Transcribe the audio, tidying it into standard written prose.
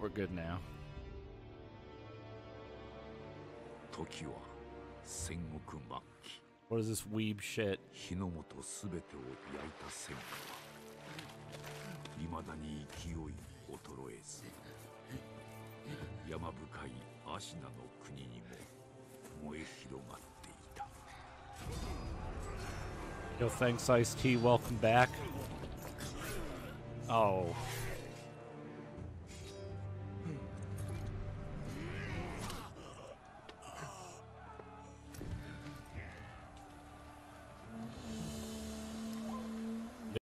We're good now. What is this weeb shit? Yo, thanks Ice-T, welcome back. Oh.